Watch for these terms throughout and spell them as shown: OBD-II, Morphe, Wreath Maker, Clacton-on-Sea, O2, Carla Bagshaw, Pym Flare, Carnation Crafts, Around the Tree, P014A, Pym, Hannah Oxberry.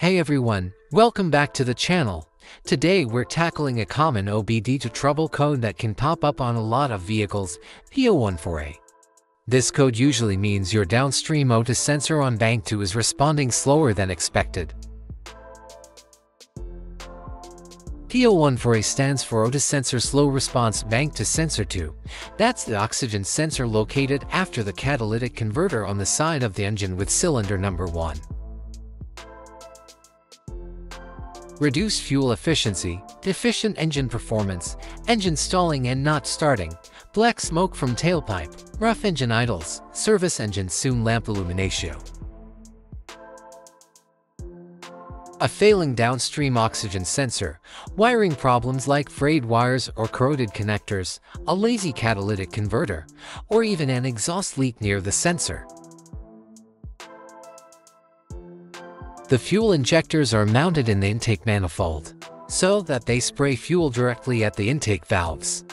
Hey everyone, welcome back to the channel. Today we're tackling a common OBD-II trouble code that can pop up on a lot of vehicles, P014A. This code usually means your downstream OTA sensor on bank 2 is responding slower than expected. P014A stands for OTA sensor slow response bank to sensor 2. That's the oxygen sensor located after the catalytic converter on the side of the engine with cylinder number 1. Reduced fuel efficiency, deficient engine performance, engine stalling and not starting, black smoke from tailpipe, rough engine idles, service engine soon lamp illuminatio. A failing downstream oxygen sensor, wiring problems like frayed wires or corroded connectors, a lazy catalytic converter, or even an exhaust leak near the sensor. The fuel injectors are mounted in the intake manifold, so that they spray fuel directly at the intake valves.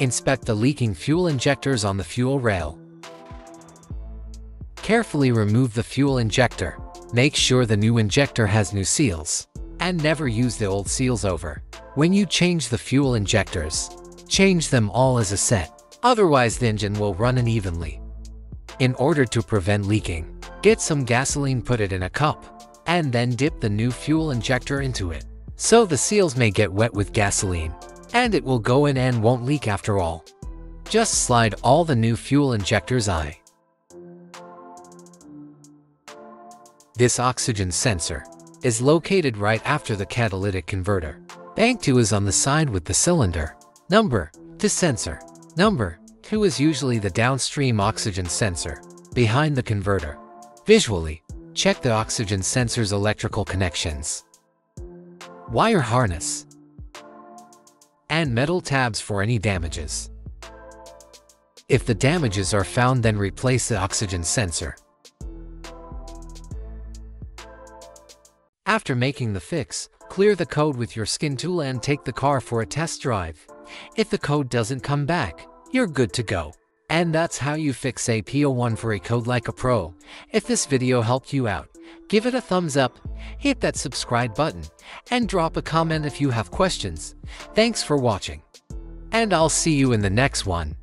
Inspect the leaking fuel injectors on the fuel rail. Carefully remove the fuel injector. Make sure the new injector has new seals, and never use the old seals over. When you change the fuel injectors, change them all as a set, otherwise the engine will run unevenly. In order to prevent leaking, get some gasoline, put it in a cup, and then dip the new fuel injector into it, so the seals may get wet with gasoline, and it will go in and won't leak after all. Just slide all the new fuel injectors in. This oxygen sensor is located right after the catalytic converter. Bank 2 is on the side with the cylinder number 2 sensor. Number 2 is usually the downstream oxygen sensor behind the converter. Visually, check the oxygen sensor's electrical connections, wire harness, and metal tabs for any damages. If the damages are found, then replace the oxygen sensor. After making the fix, clear the code with your skin tool and take the car for a test drive. If the code doesn't come back, you're good to go. And that's how you fix a P014A code like a pro. If this video helped you out, give it a thumbs up, hit that subscribe button, and drop a comment if you have questions. Thanks for watching, and I'll see you in the next one.